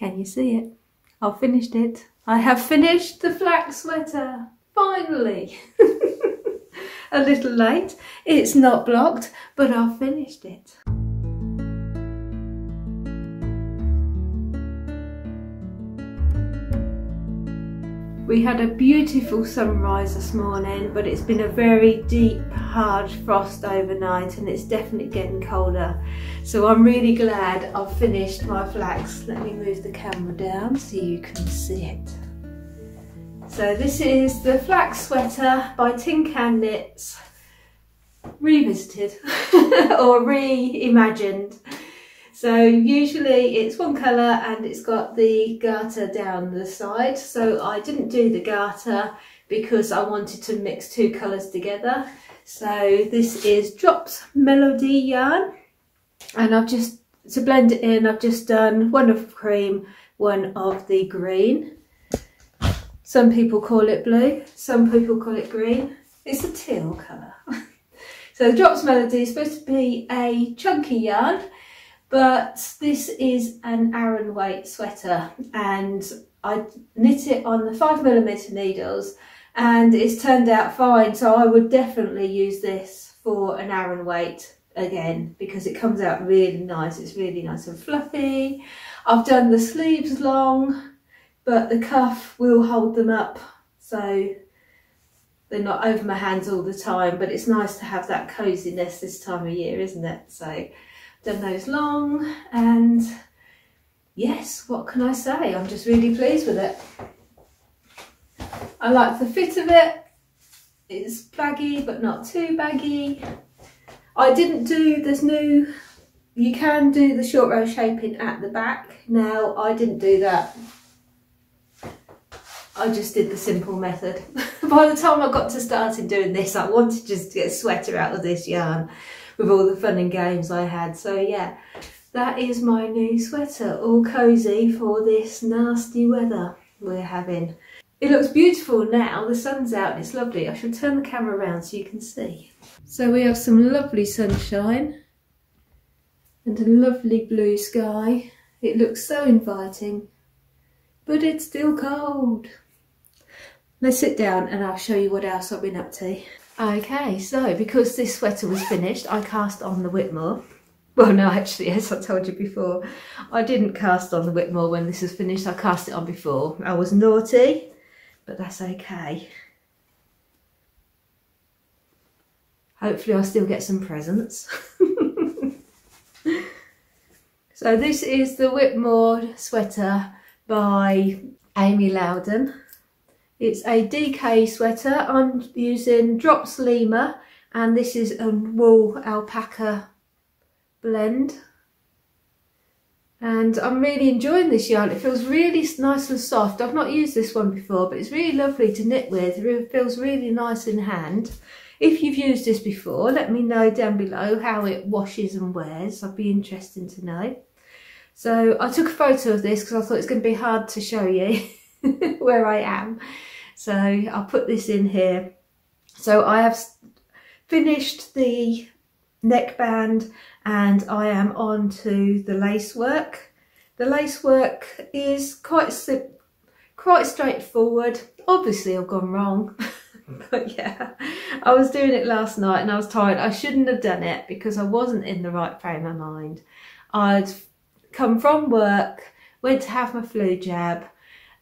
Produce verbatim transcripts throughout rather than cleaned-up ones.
Can you see it? I've finished it. I have finished the flax sweater, finally. A little late, it's not blocked, but I've finished it. We had a beautiful sunrise this morning, but it's been a very deep, hard frost overnight and it's definitely getting colder. So I'm really glad I've finished my flax. Let me move the camera down so you can see it. So this is the flax sweater by Tin Can Knits, revisited or reimagined. So usually it's one colour and it's got the garter down the side. So I didn't do the garter because I wanted to mix two colours together. So this is Drops Melody yarn, and I've just, to blend it in, I've just done one of cream, one of the green. Some people call it blue, some people call it green. It's a teal colour. So the Drops Melody is supposed to be a chunky yarn, but this is an Aran weight sweater and I knit it on the five millimeter needles and it's turned out fine, so I would definitely use this for an Aran weight again because it comes out really nice. It's really nice and fluffy. I've done the sleeves long, but the cuff will hold them up so they're not over my hands all the time, but it's nice to have that coziness this time of year, isn't it? So done those long, and yes, what can I say? I'm just really pleased with it. I like the fit of it. It's baggy but not too baggy. I didn't do this new, you can do the short row shaping at the back. Now I didn't do that. I just did the simple method. By the time I got to starting doing this, I wanted just to get a sweater out of this yarn with all the fun and games I had. So yeah, that is my new sweater, all cosy for this nasty weather we're having. It looks beautiful now, the sun's out, it's lovely. I shall turn the camera around so you can see. So we have some lovely sunshine and a lovely blue sky. It looks so inviting, but it's still cold. Let's sit down and I'll show you what else I've been up to. Okay, so because this sweater was finished, I cast on the Whitmoor. Well, no, actually, as I told you before, I didn't cast on the Whitmoor when this was finished. I cast it on before. I was naughty, but that's okay. Hopefully I'll still get some presents. So this is the Whitmoor sweater by Amy Loudon. It's a D K sweater. I'm using Drops Lima and this is a wool alpaca blend. And I'm really enjoying this yarn. It feels really nice and soft. I've not used this one before, but it's really lovely to knit with. It feels really nice in hand. If you've used this before, let me know down below how it washes and wears. I'd be interested to know. So I took a photo of this because I thought it's going to be hard to show you where I am. So I'll put this in here. So I have finished the neckband and I am on to the lace work. The lace work is quite quite straightforward. Obviously I've gone wrong. But yeah, I was doing it last night and I was tired. I shouldn't have done it because I wasn't in the right frame of mind. I'd come from work, went to have my flu jab,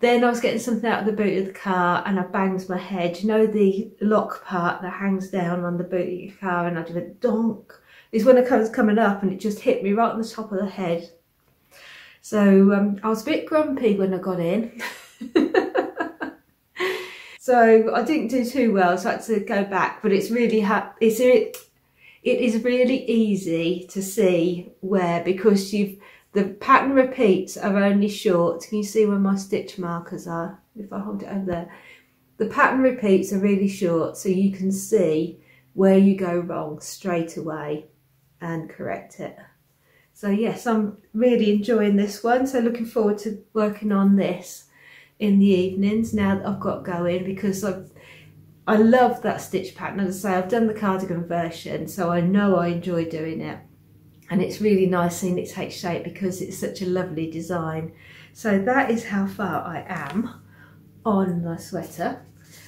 then I was getting something out of the boot of the car and I banged my head. You know the lock part that hangs down on the boot of your car, and I did a donk. It's when it comes coming up and it just hit me right on the top of the head. So um, I was a bit grumpy when I got in. So I didn't do too well, so I had to go back. But it's really ha it's, it, it is really easy to see where, because you've the pattern repeats are only short. Can you see where my stitch markers are? If I hold it over there. The pattern repeats are really short, so you can see where you go wrong straight away and correct it. So yes, I'm really enjoying this one. So looking forward to working on this in the evenings now that I've got going, because I've, I love that stitch pattern. As I say, I've done the cardigan version, so I know I enjoy doing it. And it's really nice in its H shape because it's such a lovely design. So that is how far I am on the sweater.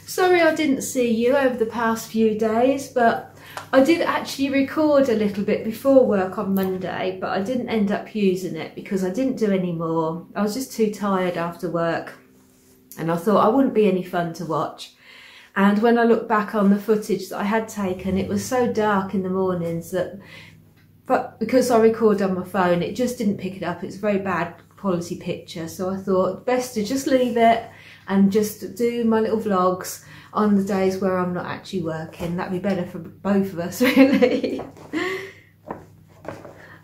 Sorry I didn't see you over the past few days, but I did actually record a little bit before work on Monday, but I didn't end up using it because I didn't do any more. I was just too tired after work and I thought I wouldn't be any fun to watch. And when I look back on the footage that I had taken, it was so dark in the mornings that, but because I record on my phone, it just didn't pick it up. It's a very bad quality picture. So I thought best to just leave it and just do my little vlogs on the days where I'm not actually working. That'd be better for both of us, really.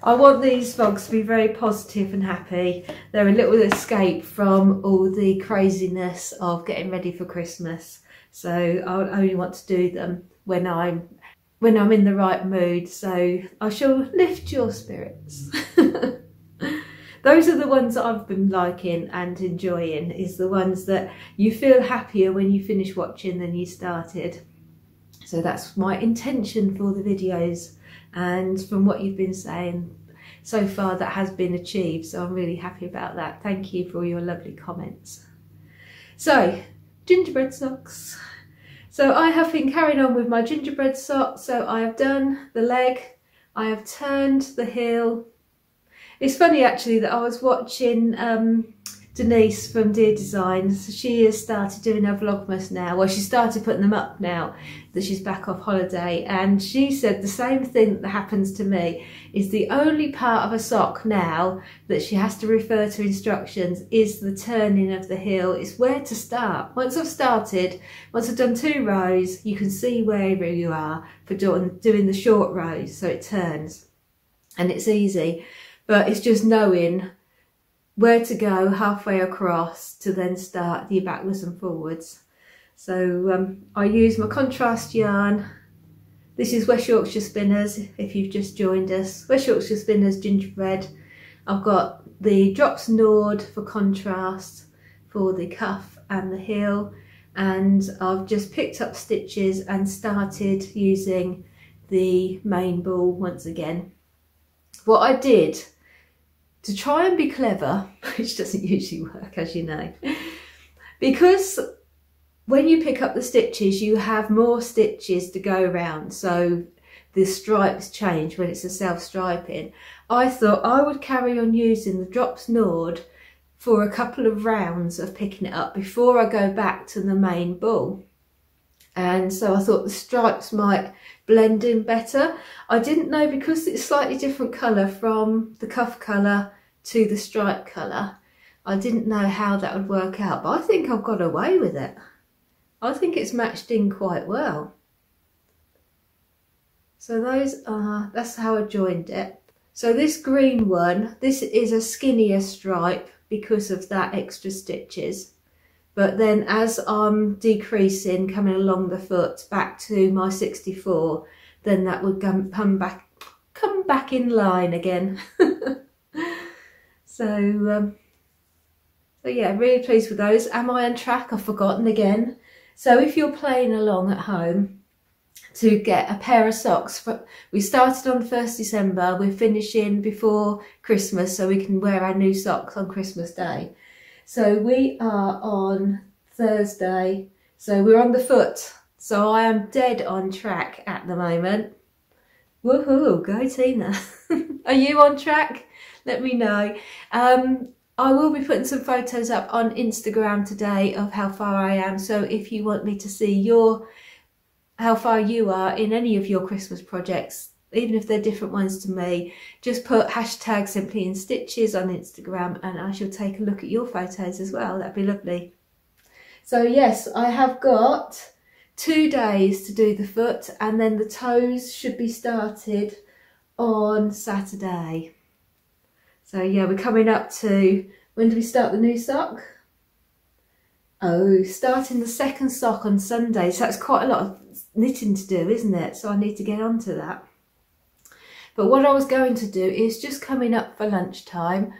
I want these vlogs to be very positive and happy. They're a little escape from all the craziness of getting ready for Christmas. So I only want to do them when I'm, when I'm in the right mood. So I shall lift your spirits. Those are the ones that I've been liking and enjoying, is the ones that you feel happier when you finish watching than you started. So that's my intention for the videos, and from what you've been saying so far, that has been achieved. So I'm really happy about that. Thank you for all your lovely comments. So, gingerbread socks. So I have been carrying on with my gingerbread sock. So I have done the leg, I have turned the heel. It's funny actually that I was watching um, Denise from Dear Designs. She has started doing her Vlogmas now. Well, she started putting them up now that she's back off holiday. And she said the same thing that happens to me is the only part of a sock now that she has to refer to instructions is the turning of the heel. It's where to start. Once I've started, once I've done two rows, you can see wherever you are for doing, doing the short rows. So it turns and it's easy. But it's just knowing where to go halfway across to then start your backwards and forwards. So um, I use my contrast yarn. This is West Yorkshire Spinners, if you've just joined us. West Yorkshire Spinners Gingerbread. I've got the Drops Nord for contrast for the cuff and the heel. And I've just picked up stitches and started using the main ball once again. What I did to try and be clever, which doesn't usually work, as you know, because when you pick up the stitches, you have more stitches to go around. So the stripes change when it's a self-striping. I thought I would carry on using the Drops Nord for a couple of rounds of picking it up before I go back to the main ball. And so I thought the stripes might blend in better. I didn't know, because it's slightly different colour from the cuff colour to the stripe colour. I didn't know how that would work out, but I think I've got away with it. I think it's matched in quite well. So those are, that's how I joined it. So this green one, this is a skinnier stripe because of that extra stitches. But then as I'm decreasing, coming along the foot back to my sixty-four, then that would come back, come back in line again. so, um, so yeah, I'm really pleased with those. Am I on track? I've forgotten again. So if you're playing along at home to get a pair of socks, for, we started on the first of December, we're finishing before Christmas so we can wear our new socks on Christmas Day. So we are on Thursday, so we're on the foot. So I am dead on track at the moment. Woohoo, go Tina. Are you on track? Let me know. Um, I will be putting some photos up on Instagram today of how far I am. So if you want me to see your, how far you are in any of your Christmas projects, even if they're different ones to me, just put hashtag Simply in Stitches on Instagram and I shall take a look at your photos as well. That'd be lovely. So yes, I have got two days to do the foot, and then the toes should be started on Saturday. So yeah, we're coming up to, when do we start the new sock? Oh, starting the second sock on Sunday. So that's quite a lot of knitting to do, isn't it? So I need to get onto that. But what I was going to do is just coming up for lunchtime,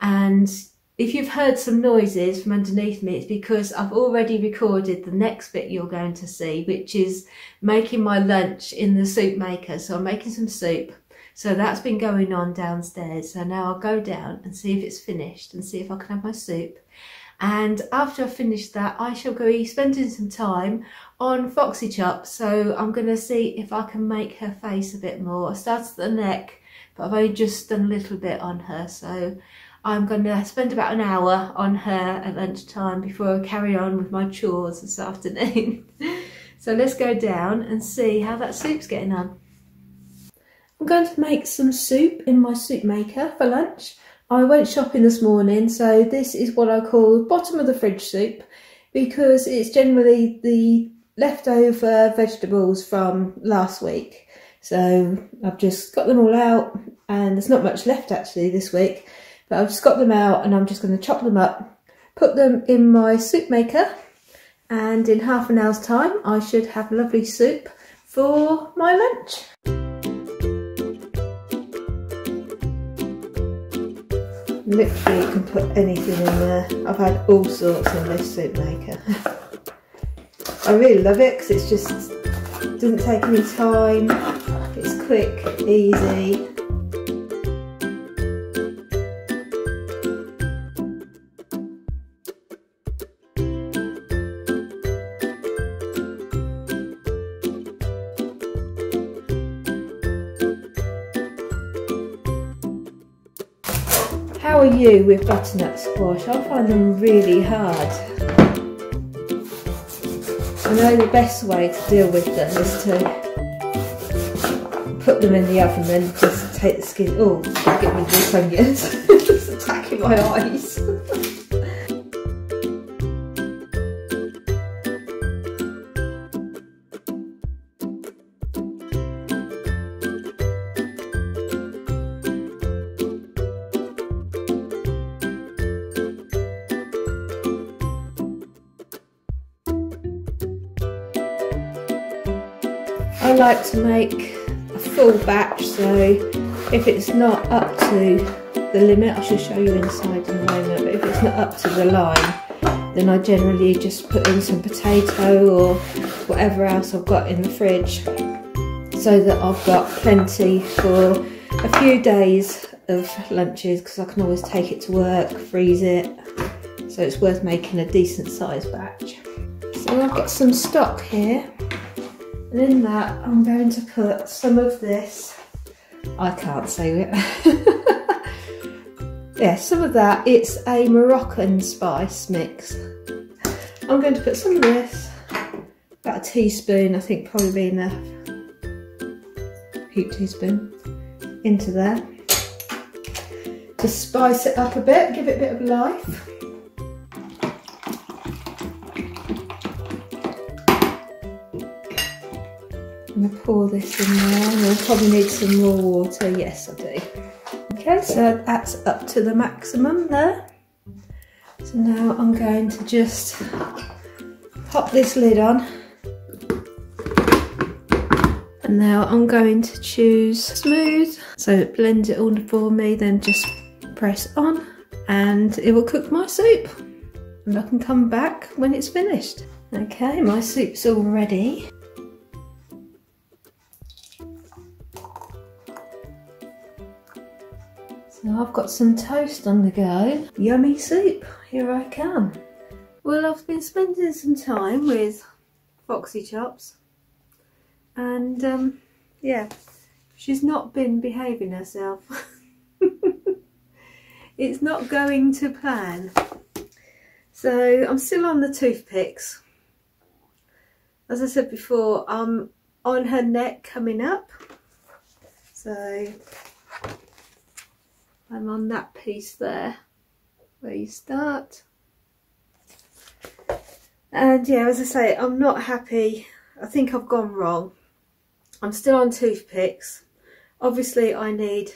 and if you've heard some noises from underneath me, it's because I've already recorded the next bit you're going to see, which is making my lunch in the soup maker. So I'm making some soup. So that's been going on downstairs. So now I'll go down and see if it's finished and see if I can have my soup. And after I've finished that, I shall go spending some time on Foxy Chops. So I'm going to see if I can make her face a bit more. I started at the neck, but I've only just done a little bit on her. So I'm going to spend about an hour on her at lunchtime before I carry on with my chores this afternoon. So let's go down and see how that soup's getting on. I'm going to make some soup in my soup maker for lunch. I went shopping this morning, so this is what I call bottom of the fridge soup, because it's generally the leftover vegetables from last week. So I've just got them all out, and there's not much left actually this week, but I've just got them out and I'm just going to chop them up, put them in my soup maker, and in half an hour's time I should have lovely soup for my lunch. Literally, you can put anything in there. I've had all sorts in this soup maker. I really love it because it's just, it doesn't take any time. It's quick, easy. How are you with butternut squash? I find them really hard. I know the best way to deal with them is to put them in the oven and just take the skin. Oh, get rid of these onions. It's attacking my eyes. I like to make a full batch, so if it's not up to the limit, I should show you inside in a moment, but if it's not up to the line, then I generally just put in some potato or whatever else I've got in the fridge, so that I've got plenty for a few days of lunches, because I can always take it to work, freeze it, so it's worth making a decent sized batch. So I've got some stock here. And in that, I'm going to put some of this, I can't say it, yeah, some of that, it's a Moroccan spice mix. I'm going to put some of this, about a teaspoon, I think probably be enough, heap teaspoon, into there, to spice it up a bit, give it a bit of life. I'm going to pour this in there, and I'll probably need some more water, yes I do. Okay, so that's up to the maximum there. So now I'm going to just pop this lid on. And now I'm going to choose smooth, so it blends it all for me, then just press on and it will cook my soup. And I can come back when it's finished. Okay, my soup's all ready. Now I've got some toast on the go. Yummy soup, here I come. Well, I've been spending some time with Foxy Chops, and um, yeah, she's not been behaving herself. It's not going to plan. So I'm still on the toothpicks. As I said before, I'm on her neck coming up. So I'm on that piece there, where you start. And yeah, as I say, I'm not happy. I think I've gone wrong. I'm still on toothpicks. Obviously I need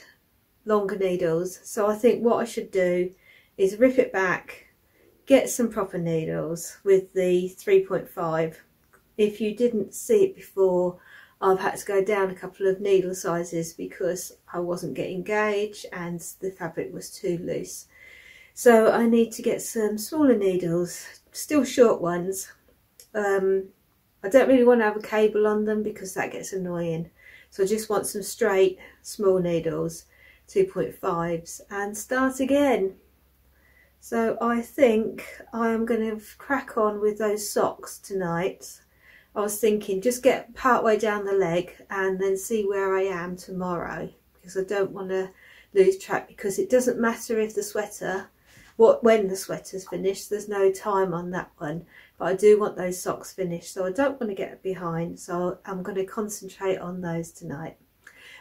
longer needles. So I think what I should do is rip it back, get some proper needles with the three point five. If you didn't see it before, I've had to go down a couple of needle sizes because I wasn't getting gauge and the fabric was too loose. So I need to get some smaller needles, still short ones. Um, I don't really want to have a cable on them because that gets annoying. So I just want some straight small needles, two point fives, and start again. So I think I'm going to crack on with those socks tonight. I was thinking just get part way down the leg and then see where I am tomorrow, because I don't want to lose track, because it doesn't matter if the sweater, what when the sweater's finished, there's no time on that one. But I do want those socks finished, so I don't want to get behind, so I'm going to concentrate on those tonight.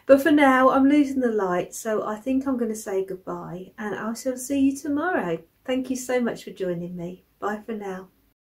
But for now, I'm losing the light, so I think I'm going to say goodbye, and I shall see you tomorrow. Thank you so much for joining me. Bye for now.